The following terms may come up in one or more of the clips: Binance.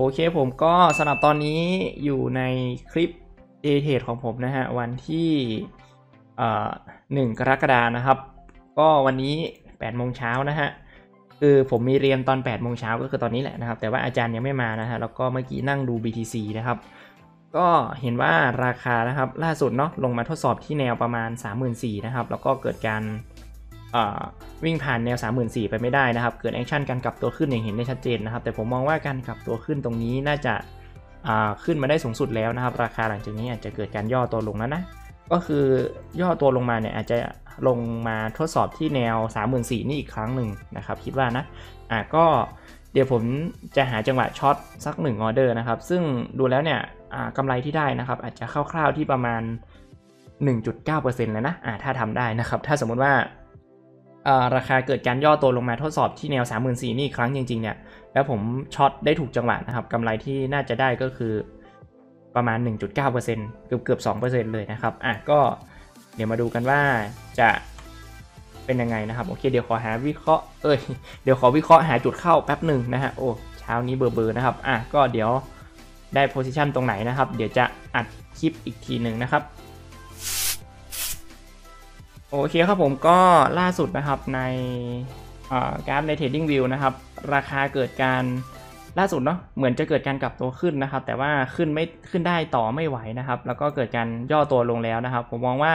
โอเคผมก็สำหรับตอนนี้อยู่ในคลิปเดย์เทรดของผมนะฮะวันที่1 กรกฎาคมนะครับก็วันนี้8 โมงเช้านะฮะคือผมมีเรียนตอน8 โมงเช้าก็คือตอนนี้แหละนะครับแต่ว่าอาจารย์ยังไม่มานะฮะแล้วก็เมื่อกี้นั่งดู BTC นะครับก็เห็นว่าราคานะครับล่าสุดเนาะลงมาทดสอบที่แนวประมาณ 34,000 นะครับแล้วก็เกิดการวิ่งผ่านแนว 34,000 ไปไม่ได้นะครับเกิดแอคชั่นการกลับตัวขึ้นอย่างเห็นได้ชัดเจนนะครับแต่ผมมองว่าการกลับตัวขึ้นตรงนี้น่าจะขึ้นมาได้สูงสุดแล้วนะครับราคาหลังจากนี้อาจจะเกิดการย่อตัวลงแล้วนะก็คือย่อตัวลงมาเนี่ยอาจจะลงมาทดสอบที่แนว 34,000 นี่อีกครั้งหนึ่งนะครับคิดว่านะก็เดี๋ยวผมจะหาจังหวะช็อตสัก1 ออเดอร์นะครับซึ่งดูแล้วเนี่ยกำไรที่ได้นะครับอาจจะคร่าวๆที่ประมาณ 1.9% เลยนะถ้าทำได้นะครับถ้าสมมติว่าราคาเกิดการย่อตัวลงมาทดสอบที่แนว 34,000 นี่อีกครั้งจริงๆเนี่ยแล้วผมช็อตได้ถูกจังหวะนะครับกำไรที่น่าจะได้ก็คือประมาณ 1.9% เกือบ 2% เลยนะครับก็เดี๋ยวมาดูกันว่าจะเป็นยังไงนะครับโอเคเดี๋ยวขอหาวิเคราะห์เดี๋ยวขอวิเคราะห์หาจุดเข้าแป๊บหนึ่งนะฮะโอ้เช้านี้เบอร์นะครับก็เดี๋ยวได้โพซิชันตรงไหนนะครับเดี๋ยวจะอัดคลิปอีกทีหนึ่งนะครับโอเคครับผมก็ล่าสุดนะครับในกราฟใน Trading View นะครับราคาเกิดการล่าสุดเนาะเหมือนจะเกิดการกลับตัวขึ้นนะครับแต่ว่าขึ้นได้ต่อไม่ไหวนะครับแล้วก็เกิดการย่อตัวลงแล้วนะครับผมมองว่า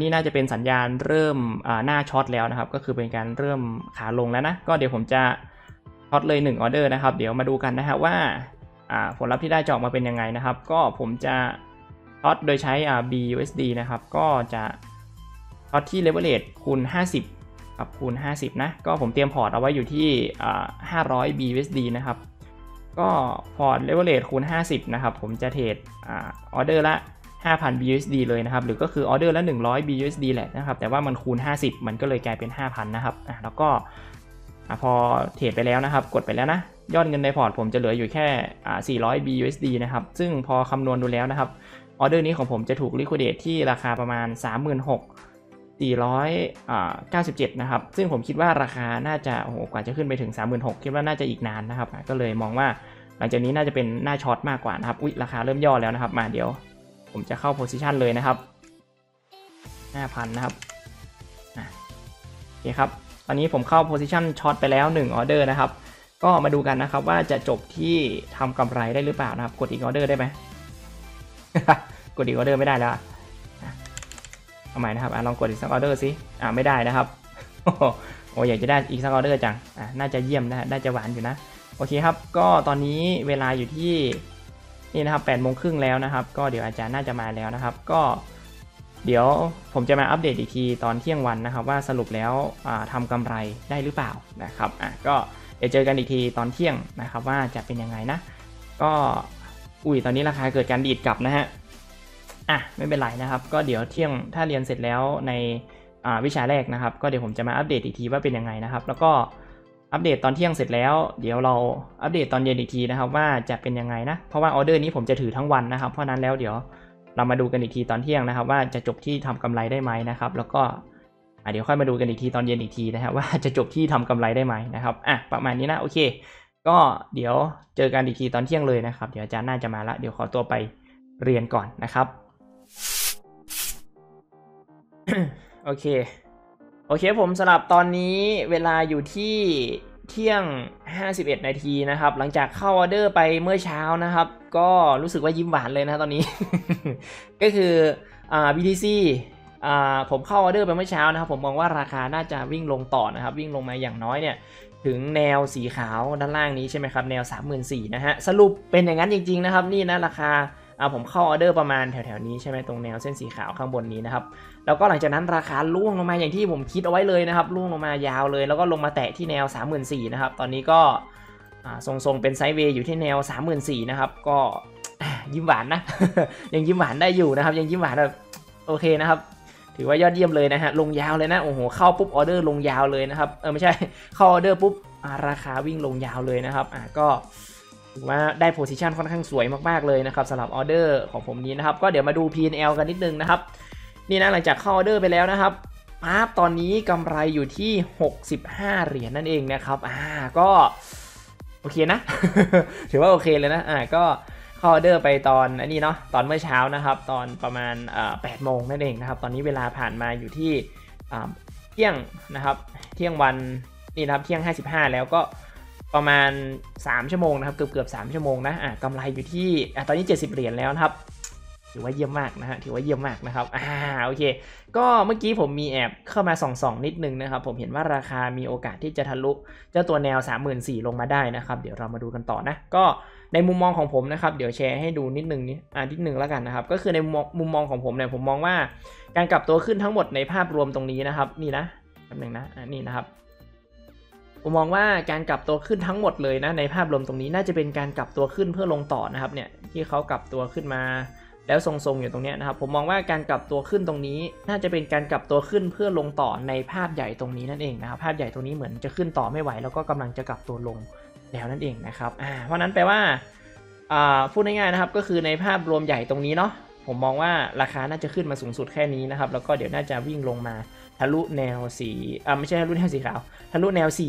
นี่น่าจะเป็นสัญญาณเริ่มหน้าช็อตแล้วนะครับก็คือเป็นการเริ่มขาลงแล้วนะก็เดี๋ยวผมจะช็อตเลย1 ออเดอร์นะครับเดี๋ยวมาดูกันนะฮะว่าผลลัพธ์ที่ได้จะออกมาเป็นยังไงนะครับก็ผมจะช็อตโดยใช้ BUSD นะครับก็จะช็อตที่ leverage คูณ 50 กับคูณ 50 นะก็ผมเตรียมพอร์ตเอาไว้อยู่ที่500 BUSD นะครับก็พอร์ต leverage คูณ 50 นะครับผมจะเทรดออเดอร์ละ 5,000 BUSD เลยนะครับหรือก็คือออเดอร์ละ100 BUSD แหละนะครับแต่ว่ามันคูณ 50 มันก็เลยกลายเป็น 5,000 นะครับแล้วก็พอเทรดไปแล้วนะครับกดไปแล้วนะยอดเงินในพอร์ตผมจะเหลืออยู่แค่400 BUSD นะครับซึ่งพอคำนวณดูแล้วนะครับออเดอร์นี้ของผมจะถูก liquidate ที่ราคาประมาณ 36,497 นะครับซึ่งผมคิดว่าราคาน่าจะโอ้โหกว่าจะขึ้นไปถึง 36,000 คิดว่าน่าจะอีกนานนะครับก็เลยมองว่าหลังจากนี้น่าจะเป็นหน้าช็อตมากกว่านะครับอุ๊ยราคาเริ่มย่อแล้วนะครับมาเดี๋ยวผมจะเข้าโพซิชันเลยนะครับ 5,000 นะครับโอเคครับตอนนี้ผมเข้าโพซิชันช็อตไปแล้ว1 ออเดอร์นะครับก็มาดูกันนะครับว่าจะจบที่ทำกำไรได้หรือเปล่านะครับกดอีกออเดอร์ได้ไหม กดอีกออเดอร์ไม่ได้แล้วเอาใหม่นะครับลองกดอีกสักออเดอร์สิไม่ได้นะครับโอ้อยากจะได้อีกสักออเดอร์จังน่าจะเยี่ยมนะน่าจะหวานอยู่นะโอเคครับก็ตอนนี้เวลาอยู่ที่นี่นะครับ8 โมงครึ่งแล้วนะครับก็เดี๋ยวอาจารย์น่าจะมาแล้วนะครับก็เดี๋ยวผมจะมาอัปเดตอีกทีตอนเที่ยงวันนะครับว่าสรุปแล้วทำกำไรได้หรือเปล่านะครับก็เดี๋ยวเจอกันอีกทีตอนเที่ยงนะครับว่าจะเป็นยังไงนะก็ตอนนี้ราคาเกิดการดีดกลับนะฮะไม่เป็นไรนะครับก็เดี๋ยวเที่ยงถ้าเรียนเสร็จแล้วในวิชาแรกนะครับก็เดี๋ยวผมจะมาอัปเดตอีกทีว่าเป็นยังไงนะครับแล้วก็อัปเดตตอนเที่ยงเสร็จแล้วเดี๋ยวเราอัปเดตตอนเย็นอีกทีนะครับว่าจะเป็นยังไงนะเพราะว่าออเดอร์นี้ผมจะถือทั้งวันนะครับเพราะนั้นแล้วเดี๋ยวเรามาดูกันอีกทีตอนเที่ยงนะครับว่าจะจบที่ทำกำไรได้ไหมนะครับแล้วก็เดี๋ยวค่อยมาดูกันอีกทีตอนเย็นอีกทีนะครับว่าจะจบที่ทำกำไรได้ไหมนะครับประมาณนี้นะโอเคก็เดี๋ยวเจอกันอีกทีตอนเที่ยงเลยนะครับเดี๋ยวอาจารย์น่าจะมาละเดี๋ยวขอตัวไปเรียนก่อนนะครับโอเคผมสลับตอนนี้เวลาอยู่ที่เที่ยง51 นาทีนะครับหลังจากเข้าออเดอร์ไปเมื่อเช้านะครับก็รู้สึกว่ายิ้มหวานเลยนะตอนนี้ ก็คือBTCผมเข้าออเดอร์ไปเมื่อเช้านะครับผมมองว่าราคาน่าจะวิ่งลงต่อนะครับวิ่งลงมาอย่างน้อยเนี่ยถึงแนวสีขาวด้านล่างนี้ใช่ไหมครับแนว 34,000 นะฮะสรุปเป็นอย่างนั้นจริงๆนะครับนี่นะราคาผมเข้าออเดอร์ประมาณแถวๆนี้ใช่ไหมตรงแนวเส้นสีขาวข้างบนนี้นะครับแล้วก็หลังจากนั้นราคาล่วงลงมาอย่างที่ผมคิดเอาไว้เลยนะครับล่วงลงมายาวเลยแล้วก็ลงมาแตะที่แนว 34,000 นะครับตอนนี้ก็ทรงๆเป็นไซด์เวย์อยู่ที่แนว 34,000 นะครับก็ยิ้มหวานนะ ยังยิ้มหวานได้อยู่นะครับยังยิ้มหวานแบบโอเคนะครับถือว่ายอดเยี่ยมเลยนะฮะลงยาวเลยนะโอ้โหเข้าปุ๊บออเดอร์ลงยาวเลยนะครับไม่ใช่เข้าออเดอร์ปุ๊บราคาวิ่งลงยาวเลยนะครับก็ถือว่าได้โพซิชันค่อนข้างสวยมากๆเลยนะครับสำหรับออเดอร์ของผมนี้นะครับก็เดี๋ยวมาดู P&L กันนิดนึงนะครับนี่นะหลังจากเข้าออเดอร์ไปแล้วนะครับปั๊บตอนนี้กำไรอยู่ที่65 เหรียญนั่นเองนะครับก็ อเคนะ ถือว่าโอเคเลยนะก็เข้าออเดอร์ไปตอนอันนี้เนาะตอนเมื่อเช้านะครับตอนประมาณ8 โมงนั่นเองนะครับตอนนี้เวลาผ่านมาอยู่ที่เที่ยงนะครับเที่ยงวันนี่นะครับเที่ยง55แล้วก็ประมาณ3 ชั่วโมงนะครับเกือบ3 ชั่วโมงนะกำไรอยู่ที่ตอนนี้70 เหรียญแล้วนะครับถือว่าเยี่ยมมากนะฮะถือว่าเยี่ยมมากนะครับโอเคก็เมื่อกี้ผมมีแอบเข้ามาส่องนิดนึงนะครับผมเห็นว่าราคามีโอกาสที่จะทะลุเจ้าตัวแนว 34,000 ลงมาได้นะครับเดี๋ยวเรามาดูกันต่อนะก็ในมุมมองของผมนะครับเดี๋ยวแชร์ให้ดูนิดนึงแล้วกันนะครับก็คือในมุมมองของผมเนี่ยผมมองว่าการกลับตัวขึ้นทั้งหมดในภาพรวมตรงนี้นะครับนี่นะแป๊บนึงนะนี่นะครับผมมองว่าการกลับตัวขึ้นทั้งหมดเลยนะในภาพรวมตรงนี้น่าจะเป็นการกลับตัวขึ้นเพื่อลงต่อนะครับเนี่ยที่เขากลับตัวขึ้นมาแล้วทรงๆอยู่ตรงนี้นะครับผมมองว่าการกลับตัวขึ้นตรงนี้น่าจะเป็นการกลับตัวขึ้นเพื่อลงต่อในภาพใหญ่ตรงนี้นั่นเองนะครับภาพใหญ่ตรงนี้เหมือนจะขึ้นต่อไม่ไหวแล้วก็กำลังจะกลับตัวลงแล้วนั่นเองนะครับเพราะนั้นแปลว่าพูดง่ายๆนะครับก็คือในภาพรวมใหญ่ตรงนี้เนาะผมมองว่าราคาน่าจะขึ้นมาสูงสุดแค่นี้นะครับแล้วก็เดี๋ยวน่าจะวิ่งลงมาทะลุแนวสีไม่ใช่ทะลุแนวสีขาวทะลุแนวสี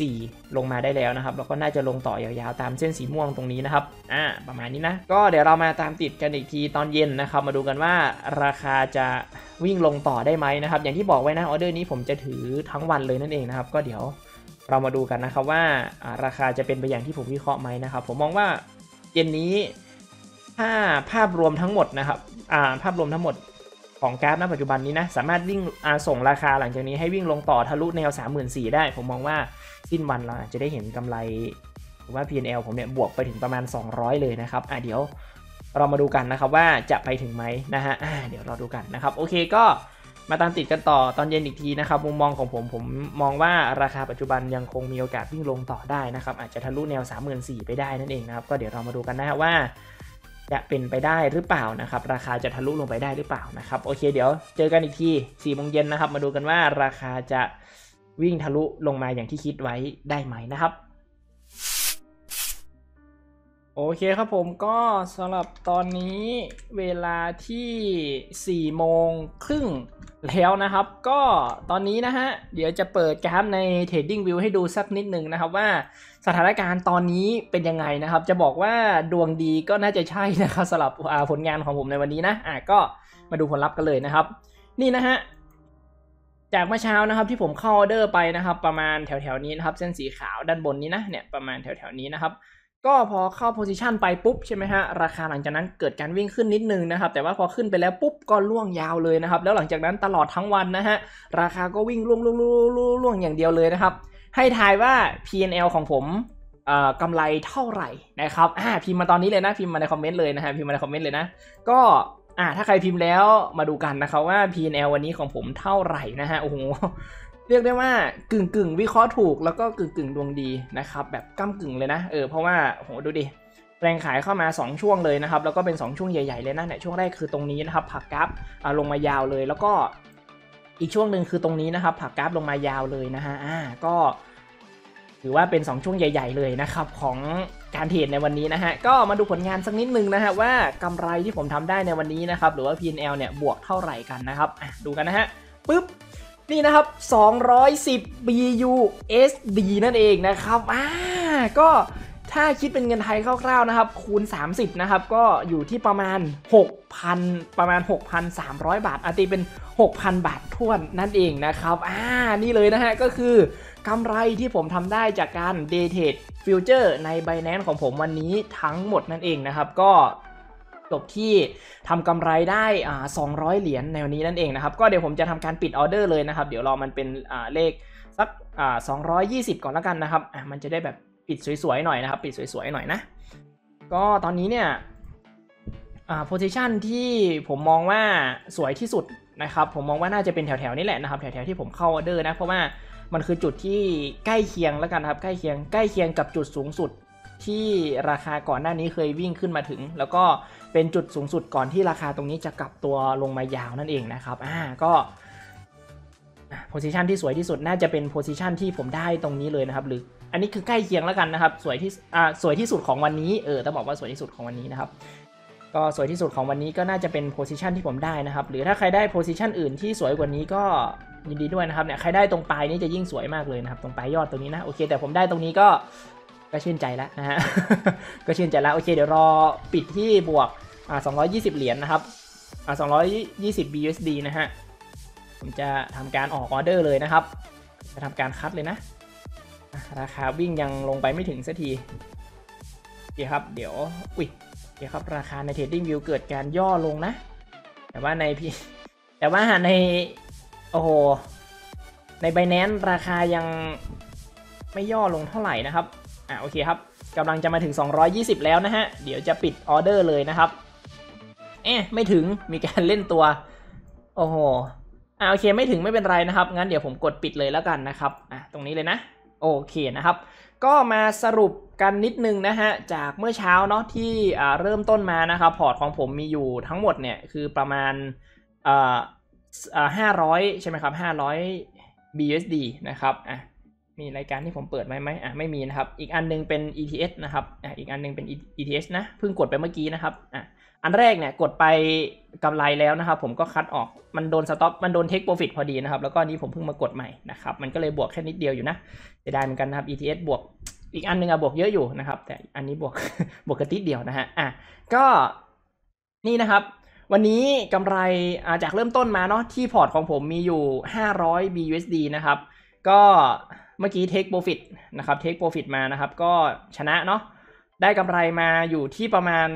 34,000ลงมาได้แล้วนะครับแล้วก็น่าจะลงต่อยาวๆตามเส้นสีม่วงตรงนี้นะครับประมาณนี้นะก็เดี๋ยวเรามาตามติดกันอีกทีตอนเย็นนะครับมาดูกันว่าราคาจะวิ่งลงต่อได้ไหมนะครับอย่างที่บอกไว้นะออเดอร์นี้ผมจะถือทั้งวันเลยนั่นเองนะครับก็เดี๋ยวเรามาดูกันนะครับว่าราคาจะเป็นไปอย่างที่ผมวิเคราะห์ไหมนะครับผมมองว่าเย็นนี้ถ้าภาพรวมทั้งหมดนะครับภาพรวมทั้งหมดของกราฟณปัจจุบันนี้นะสามารถวิ่งส่งราคาหลังจากนี้ให้วิ่งลงต่อทะลุแนว 34,000 ได้ผมมองว่าสิ้นวันเราจะได้เห็นกำไรหรือว่า P&L ผมเนี่ยบวกไปถึงประมาณ200เลยนะครับเดี๋ยวเรามาดูกันนะครับว่าจะไปถึงไหมนะฮะเดี๋ยวเราดูกันนะครับโอเคก็มาตามติดกันต่อตอนเย็นอีกทีนะครับมุมมองของผมมองว่าราคาปัจจุบันยังคงมีโอกาสวิ่งลงต่อได้นะครับอาจจะทะลุแนว 34,000 ไปได้นั่นเองนะครับก็เดี๋ยวเรามาดูกันนะฮะว่าจะเป็นไปได้หรือเปล่านะครับราคาจะทะลุลงไปได้หรือเปล่านะครับโอเคเดี๋ยวเจอกันอีกที4 โมงเย็นนะครับมาดูกันว่าราคาจะวิ่งทะลุลงมาอย่างที่คิดไว้ได้ไหมนะครับโอเคครับผมก็สำหรับตอนนี้เวลาที่4 โมงครึ่งแล้วนะครับก็ตอนนี้นะฮะเดี๋ยวจะเปิดกราฟใน Trading View ให้ดูสักนิดหนึ่งนะครับว่าสถานการณ์ตอนนี้เป็นยังไงนะครับจะบอกว่าดวงดีก็น่าจะใช่นะครับสำหรับผลงานของผมในวันนี้นะก็มาดูผลลัพธ์กันเลยนะครับนี่นะฮะจากเมื่อเช้านะครับที่ผมเข้าออเดอร์ไปนะครับประมาณแถวๆนี้นะครับเส้นสีขาวด้านบนนี้นะเนี่ยประมาณแถวๆนี้นะครับก็พอเข้า position ไปปุ๊บใช่ไหมฮะราคาหลังจากนั้นเกิดการวิ่งขึ้นนิดนึงนะครับแต่ว่าพอขึ้นไปแล้วปุ๊บก็ล่วงยาวเลยนะครับแล้วหลังจากนั้นตลอดทั้งวันนะฮะราคาก็วิ่งล่วงอย่างเดียวเลยนะครับให้ทายว่า P&L ของผมกำไรเท่าไหร่นะครับพิมพ์มาตอนนี้เลยนะพิมพ์มาในคอมเมนต์เลยนะฮะพิมพ์มาในคอมเมนต์เลยนะก็ถ้าใครพิมพ์แล้วมาดูกันนะครับว่า P&L วันนี้ของผมเท่าไหร่นะฮะโอ้โหเรียกได้ว่ากึ่งวิเคราะห์ถูกแล้วก็กึ่งดวงดีนะครับแบบก้ำกึ่งเลยนะเพราะว่าโหดูดิแรงขายเข้ามา2 ช่วงเลยนะครับแล้วก็เป็น2 ช่วงใหญ่ๆเลยนะเนี่ยช่วงแรกคือตรงนี้นะครับผักกราฟลงมายาวเลยแล้วก็อีกช่วงหนึ่งคือตรงนี้นะครับผักกราฟลงมายาวเลยนะฮะก็ถือว่าเป็น2 ช่วงใหญ่ๆเลยนะครับของการเทรดในวันนี้นะฮะก็มาดูผลงานสักนิดนึงนะฮะว่ากำไรที่ผมทำได้ในวันนี้นะครับหรือว่า P&L เนี่ยบวกเท่าไหร่กันนะครับดูกันนะฮะปึ๊บนี่นะครับ210 BUSD นั่นเองนะครับก็ถ้าคิดเป็นเงินไทยคร่าวๆนะครับคูณ30นะครับก็อยู่ที่ประมาณ 6,000 ประมาณ 6,300 บาทตีเป็น 6,000 บาทถ้วนนั่นเองนะครับนี่เลยนะฮะก็คือกำไรที่ผมทำได้จากการ Day Trade Future ใน Binance ของผมวันนี้ทั้งหมดนั่นเองนะครับก็จบที่ทำกำไรได้200 เหรียญในวันนี้นั่นเองนะครับก็เดี๋ยวผมจะทำการปิดออเดอร์เลยนะครับเดี๋ยวรอมันเป็นเลขสัก220ก่อนแล้วกันนะครับมันจะได้แบบปิดสวยๆหน่อยนะครับปิดสวยๆหน่อยนะก็ตอนนี้เนี่ยposition ที่ผมมองว่าสวยที่สุดนะครับผมมองว่าน่าจะเป็นแถวๆนี้แหละนะครับแถวๆที่ผมเข้าออเดอร์นะเพราะว่ามันคือจุดที่ใกล้เคียงแล้วกันครับใกล้เคียงกับจุดสูงสุดที่ราคาก่อนหน้านี้เคยวิ่งขึ้นมาถึงแล้วก็เป็นจุดสูงสุดก่อนที่ราคาตรงนี้จะกลับตัวลงมายาวนั่นเองนะครับก็โพซิชันที่สวยที่สุดน่าจะเป็นโพซิชันที่ผมได้ตรงนี้เลยนะครับหรืออันนี้คือใกล้เคียงแล้วกันนะครับสวยที่สุดของวันนี้ต้องบอกว่าสวยที่สุดของวันนี้นะครับก็สวยที่สุดของวันนี้ก็น่าจะเป็นโพซิชันที่ผมได้นะครับหรือถ้าใครได้โพซิชันอื่นที่สวยกว่านี้ก็ยินดีด้วยนะครับเนี่ยใครได้ตรงปลายนี้จะยิ่งสวยมากเลยนะครับตรงปลายยอดตรงนี้นะโอเคแต่ผมได้ตรงนี้ก็ ก็ชื่นใจแล้วนะฮะ ก็ชื่นใจแล้วโอเคเดี๋ยวรอปิดที่บวก220เหรียญนะครับ220 BUSD นะฮะผมจะทำการออกออเดอร์เลยนะครับจะทำการคัดเลยนะราคาวิ่งยังลงไปไม่ถึงสักทีเดี๋ยวครับเดี๋ยวอุ๊ยเดี๋ยวครับราคาใน Trading View เกิดการย่อลงนะแต่ว่าในโอ้โหใน Binance ราคายังไม่ย่อลงเท่าไหร่นะครับโอเคครับกำลังจะมาถึง220แล้วนะฮะเดี๋ยวจะปิดออเดอร์เลยนะครับไม่ถึงมีการเล่นตัวโอ้โหโอเคไม่ถึงไม่เป็นไรนะครับงั้นเดี๋ยวผมกดปิดเลยแล้วกันนะครับตรงนี้เลยนะโอเคนะครับก็มาสรุปกันนิดนึงนะฮะจากเมื่อเช้าเนาะที่เริ่มต้นมานะครับพอร์ตของผมมีอยู่ทั้งหมดเนี่ยคือประมาณ500ใช่ไหมครับ500 BUSD นะครับมีรายการที่ผมเปิดไหมไม่มีนะครับอีกอันนึงเป็น ETH นะครับอีกอันนึงเป็น ETH นะเพิ่งกดไปเมื่อกี้นะครับอันแรกเนี่ยกดไปกำไรแล้วนะครับผมก็คัดออกมันโดนสต็อปมันโดนเทคโปรฟิตพอดีนะครับแล้วก็นี้ผมเพิ่งมากดใหม่นะครับมันก็เลยบวกแค่นิดเดียวอยู่นะเสียดายเหมือนกันนะครับ ETH บวกอีกอันนึงบวกเยอะอยู่นะครับแต่อันนี้บวกกระติดเดียวนะฮะก็นี่นะครับวันนี้กำไรจากเริ่มต้นมาเนาะที่พอร์ตของผมมีอยู่500 BUSD นะครับก็เมื่อกี้เทคโปรฟิตนะครับเทคโปรฟิตมานะครับก็ชนะเนาะได้กำไรมาอยู่ที่ประมาณ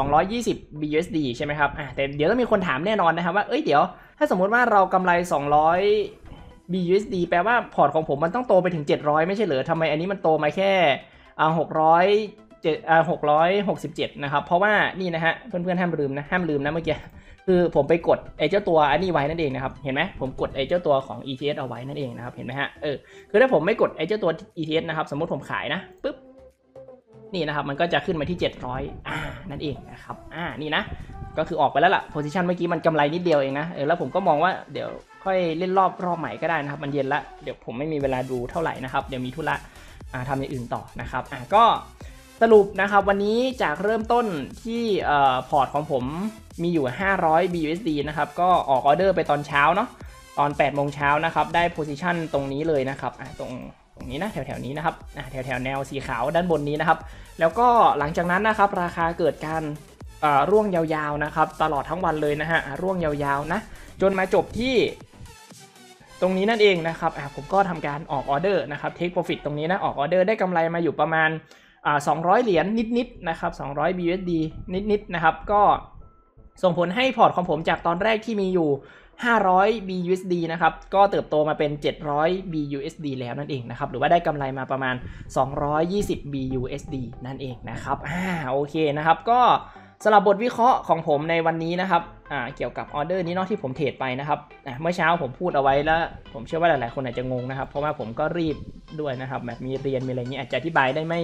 220 BUSD ใช่ไหมครับแต่เดี๋ยวต้องมีคนถามแน่นอนนะครับว่าเอ้ยเดี๋ยวถ้าสมมติว่าเรากำไร200 BUSD แปลว่าพอร์ตของผมมันต้องโตไปถึง700ไม่ใช่เหรอทำไมอันนี้มันโตมาแค่667นะครับเพราะว่านี่นะฮะเพื่อนๆห้ามลืมนะเมื่อกี้คือผมไปกดไอ้เจ้าตัวอันนี้ไว้นั่นเองนะครับเห็นไหมผมกดไอ้เจ้าตัวของ ETH เอาไว้นั่นเองนะครับเห็นไหมฮะคือถ้าผมไม่กดไอ้เจ้าตัว ETH นะครับสมมติผมขายนะปุ๊บนี่นะครับมันก็จะขึ้นมาที่700นั่นเองนะครับนี่นะก็คือออกไปแล้วล่ะโพซิชันเมื่อกี้มันกำไรนิดเดียวเองนะแล้วผมก็มองว่าเดี๋ยวค่อยเล่นรอบใหม่ก็ได้นะครับมันเย็นละเดี๋ยวผมไม่มีเวลาดูเท่าไหร่นะครับเดี๋ยวมีธุระทำอย่างอื่นต่อนะครับก็สรุปนะครับวันนี้จากเริ่มต้นที่พอร์ตของผมมีอยู่500 BUSD นะครับก็ออกออเดอร์ไปตอนเช้าเนาะตอน8โมงเช้านะครับได้โพซิชันตรงนี้เลยนะครับตรงนี้นะแถวนี้นะครับแถวแนวสีขาวด้านบนนี้นะครับแล้วก็หลังจากนั้นนะครับราคาเกิดการร่วงยาวๆนะครับตลอดทั้งวันเลยนะฮะร่วงยาวๆนะจนมาจบที่ตรงนี้นั่นเองนะครับผมก็ทำการออกออเดอร์นะครับเทคโปรฟิตตรงนี้นะออกออเดอร์ได้กำไรมาอยู่ประมาณ200เหรียญนิดๆนะครับ200 BUSD นิดๆนะครับก็ส่งผลให้พอร์ตของผมจากตอนแรกที่มีอยู่500 BUSD นะครับก็เติบโตมาเป็น700 BUSD แล้วนั่นเองนะครับหรือว่าได้กำไรมาประมาณ220 BUSD นั่นเองนะครับโอเคนะครับก็สำหรับบทวิเคราะห์ของผมในวันนี้นะครับเกี่ยวกับออเดอร์นี้เนาะที่ผมเทรดไปนะครับเมื่อเช้าผมพูดเอาไว้แล้วผมเชื่อว่าหลายๆคนอาจจะงงนะครับเพราะว่าผมก็รีบด้วยนะครับแบบมีเรียนมีอะไรอย่างนี้อาจจะอธิบายได้ไม่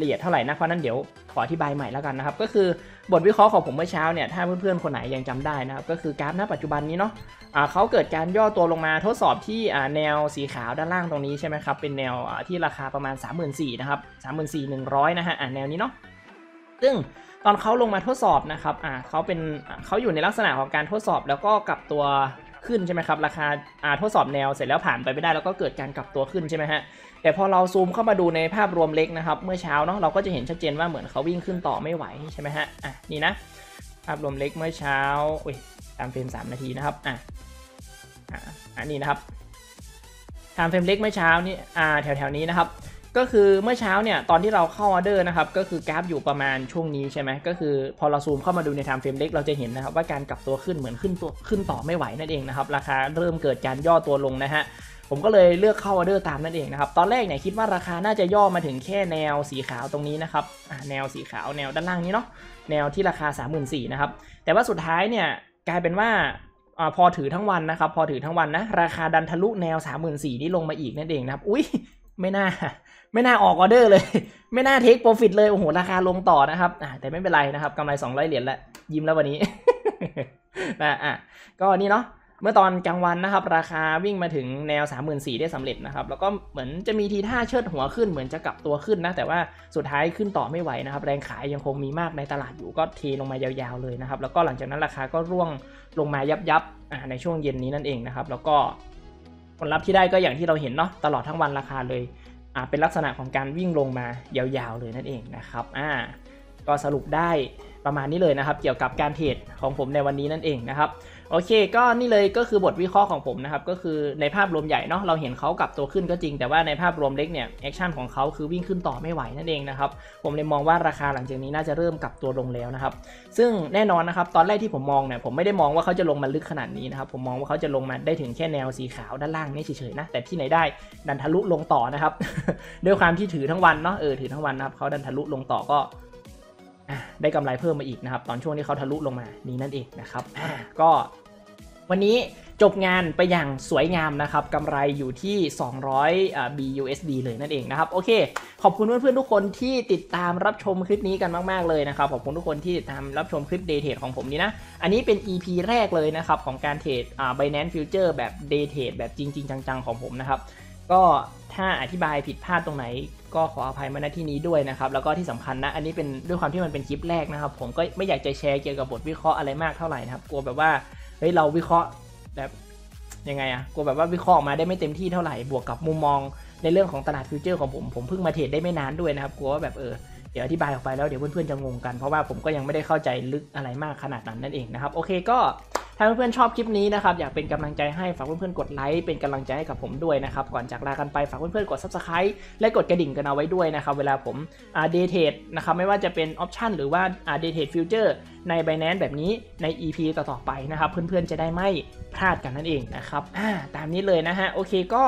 ละเอียดเท่าไหร่นะเพราะนั้นเดี๋ยวขออธิบายใหม่แล้วกันนะครับก็คือบทวิเคราะห์ของผมเมื่อเช้าเนี่ยถ้าเพื่อนๆคนไหนยังจำได้นะครับก็คือกราฟณปัจจุบันนี้เนาะเขาเกิดการย่อตัวลงมาทดสอบที่แนวสีขาวด้านล่างตรงนี้ใช่ไหมครับเป็นแนวที่ราคาประมาณ 34,000 นะครับ 34,100 นะฮะแนวนี้เนาะซึ่งตอนเขาลงมาทดสอบนะครับเขาอยู่ในลักษณะของการทดสอบแล้วก็กลับตัวขึ้นใช่ไหมครับราคาทดสอบแนวเสร็จแล้วผ่านไปไม่ได้แล้วก็เกิดการกลับตัวขึ้นใช่ไหมฮะแต่พอเราซูมเข้ามาดูในภาพรวมเล็กนะครับเมื่อเช้าเนาะเราก็จะเห็นชัดเจนว่าเหมือนเขาวิ่งขึ้นต่อไม่ไหวใช่ไหมฮะนี่นะภาพรวมเล็กเมื่อเช้าตามเฟรม3นาทีนะครับนี่นะครับตามเฟรมเล็กเมื่อเช้านี่แถวนี้นะครับก็คือเมื่อเช้าเนี่ยตอนที่เราเข้าออเดอร์นะครับก็คือกราฟอยู่ประมาณช่วงนี้ใช่ไหมก็คือพอเราซูมเข้ามาดูในไทม์เฟรมเล็กเราจะเห็นนะครับว่าการกลับตัวขึ้นเหมือนขึ้นต่อไม่ไหวนั่นเองนะครับราคาเริ่มเกิดการย่อตัวลงนะฮะผมก็เลยเลือกเข้าออเดอร์ตามนั่นเองนะครับตอนแรกเนี่ยคิดว่าราคาน่าจะย่อมาถึงแค่แนวสีขาวตรงนี้นะครับแนวสีขาวแนวด้านล่างนี้เนาะแนวที่ราคา 34,000 นะครับแต่ว่าสุดท้ายเนี่ยกลายเป็นว่าพอถือทั้งวันนะครับพอถือทั้งวันนะราคาดันทะลุแนว 34,000 นี้ลงมาอีกนั่นเองนะครับอุ๊ยไม่น่าออกออเดอร์เลยไม่น่าเทคโปรฟิตเลยโอ้โหราคาลงต่อนะครับแต่ไม่เป็นไรนะครับกำไร200เหรียญแล้วยิ้มแล้ววันนี้ ก็นี่เนาะเมื่อตอนกลางวันนะครับราคาวิ่งมาถึงแนว 34,000 ได้สำเร็จนะครับแล้วก็เหมือนจะมีทีท่าเชิดหัวขึ้นเหมือนจะกลับตัวขึ้นนะแต่ว่าสุดท้ายขึ้นต่อไม่ไหวนะครับแรงขายยังคงมีมากในตลาดอยู่ก็เทลงมายาวๆเลยนะครับแล้วก็หลังจากนั้นราคาก็ร่วงลงมายับๆในช่วงเย็นนี้นั่นเองนะครับแล้วก็ผลลัพธ์ที่ได้ก็อย่างที่เราเห็นเนาะตลอดทั้งวันราคาเลย เป็นลักษณะของการวิ่งลงมายาวๆเลยนั่นเองนะครับก็สรุปได้ประมาณนี้เลยนะครับเกี่ยวกับการเทรดของผมในวันนี้นั่นเองนะครับโอเคก็นี่เลยก็คือบทวิเคราะห์ของผมนะครับก็คือในภาพรวมใหญ่เนาะเราเห็นเขากลับตัวขึ้นก็จริงแต่ว่าในภาพรวมเล็กเนี่ยแอคชั่นของเขาคือวิ่งขึ้นต่อไม่ไหวนั่นเองนะครับผมเลยมองว่าราคาหลังจากนี้น่าจะเริ่มกลับตัวลงแล้วนะครับซึ่งแน่นอนนะครับตอนแรกที่ผมมองเนี่ยผมไม่ได้มองว่าเขาจะลงมาลึกขนาดนี้นะครับผมมองว่าเขาจะลงมาได้ถึงแค่แนวสีขาวด้านล่างนี่เฉยๆนะแต่ที่ไหนได้ดันทะลุลงต่อนะครับ ด้วยความที่ถือทั้งวันเนาะถือทั้งวันนะครับเขาดันทะลุลงต่อก็ได้กำไรเพิ่มมาอีกนะครับตอนช่วงที่เขาทะลุลงมานี้นั่นเองนะครับก็วันนี้จบงานไปอย่างสวยงามนะครับกำไรอยู่ที่200 BUSD เลยนั่นเองนะครับโอเคขอบคุณเพื่อนๆทุกคนที่ติดตามรับชมคลิปนี้กันมากๆเลยนะครับขอบคุณทุกคนที่ติดตามรับชมคลิป Day Trade ของผมนี้นะอันนี้เป็น EP แรกเลยนะครับของการเทรดBinance Future แบบ Day Trade แบบจริงๆจังๆของผมนะครับก็ถ้าอธิบายผิดพลาดตรงไหนก็ขออภัยมาณที่นี้ด้วยนะครับแล้วก็ที่สำคัญนะอันนี้เป็นด้วยความที่มันเป็นคลิปแรกนะครับผมก็ไม่อยากจะแชร์เกี่ยวกับบทวิเคราะห์อะไรมากเท่าไหร่นะครับกลัวแบบว่าเฮ้ยเราวิเคราะห์แบบยังไงอะกลัวแบบว่าวิเคราะห์มาได้ไม่เต็มที่เท่าไหร่บวกกับมุมมองในเรื่องของตลาดฟิวเจอร์ของผมเพิ่งมาเทรดได้ไม่นานด้วยนะครับกลัวว่าแบบเดี๋ยวอธิบายออกไปแล้วเดี๋ยวเพื่อนๆจะงงกันเพราะว่าผมก็ยังไม่ได้เข้าใจลึกอะไรมากขนาดนั้นนั่นเองนะครับโอเคก็ถ้าเพื่อนๆชอบคลิปนี้นะครับอยากเป็นกำลังใจให้ฝากเพื่อนๆกดไลค์เป็นกำลังใจให้กับผมด้วยนะครับก่อนจากลากันไปฝากเพื่อนๆกด Subscribe และกดกระดิ่งกันเอาไว้ด้วยนะครับเวลาผมเดย์เทรดนะครับไม่ว่าจะเป็นออปชั่นหรือว่าเดย์เทรดฟิวเจอร์ใน Binance แบบนี้ใน EP ต่อๆไปนะครับเพื่อนๆจะได้ไม่พลาดกันนั่นเองนะครับตามนี้เลยนะฮะโอเคก็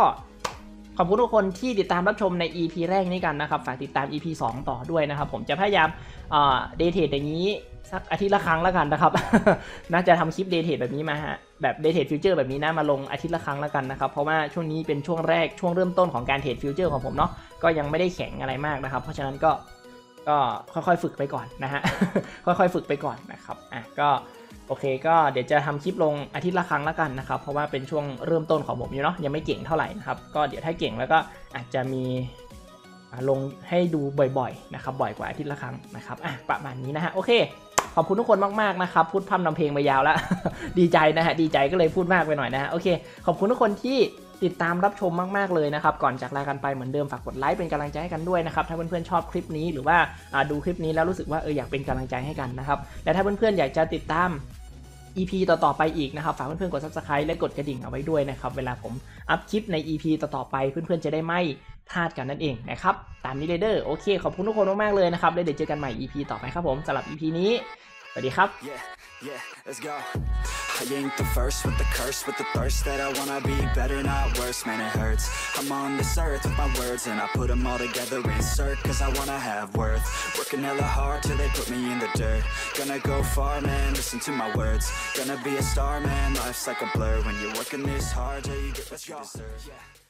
ขอบคุณทุกคนที่ติดตามรับชมใน EP แรกนี้กันนะครับฝากติดตาม EP 2 ต่อด้วยนะครับผมจะพยายามเดย์เทรดอย่างนี้สักอาทิตย์ละครั้งแล้วกันนะครับ น่าจะทำคลิปเดย์เทรดแบบนี้มาฮะแบบเดย์เทรดฟิวเจอร์แบบนี้นะมาลงอาทิตย์ละครั้งแล้วกันนะครับเพราะว่าช่วงนี้เป็นช่วงแรกช่วงเริ่มต้นของการเทรดฟิวเจอร์ของผมเนาะก็ยังไม่ได้แข็งอะไรมากนะครับเพราะฉะนั้นก็ค่อยๆฝึกไปก่อนนะฮะ ค่อยๆฝึกไปก่อนนะครับก็โอเคก็เดี๋ยวจะทำคลิปลงอาทิตย์ละครั้งแล้วกันนะครับเพราะว่าเป็นช่วงเริ่มต้นของผมอยู่เนาะยังไม่เก่งเท่าไหร่นะครับก็เดี๋ยวถ้าเก่งแล้วก็อาจจะมีลงให้ดูบ่อยๆนะครับบ่อยกว่าอาทิตย์ละครั้งนะครับประมาณนี้นะฮะโอเคขอบคุณทุกคนมากๆนะครับพูดพร่ำนำเพลงมายาวแล้ว ดีใจนะฮะดีใจก็เลยพูดมากไปหน่อยนะฮะโอเคขอบคุณทุกคนที่ติดตามรับชมมากๆเลยนะครับก่อนจากลากันไปเหมือนเดิมฝากกดไลค์เป็นกำลังใจให้กันด้วยนะครับถ้าเพื่อนๆชอบคลิปนี้หรือว่าดูคลิปนี้แล้วรู้สึกว่าอยากเป็นกำลังใจให้กันนะครับและถ้าเพื่อนๆอยากจะติดตาม EP ต่อๆไปอีกนะครับฝากเพื่อนๆกด Subscribe และกดกระดิ่งเอาไว้ด้วยนะครับเวลาผมอัพคลิปใน EP ต่อๆไปเพื่อนๆจะได้ไม่พลาดกันนั่นเองนะครับตามนี้เลยเด้อโอเคขอบคุณทุกคนมากๆเลยนะครับแล้วเดี๋ยวเจอกันใหม่ EP ต่อไปครับผมสำหรับ EP นี้สวัสดีครับ Yeah, let's go. I ain't the first with the curse, with the thirst that I wanna be better, not worse, man it hurts. I'm on this earth with my words and I put them all together, insert, cause I wanna have worth. Working hella hard till they put me in the dirt. Gonna go far, man, listen to my words. Gonna be a star, man, life's like a blur. When you're working this hard till you get what you deserve.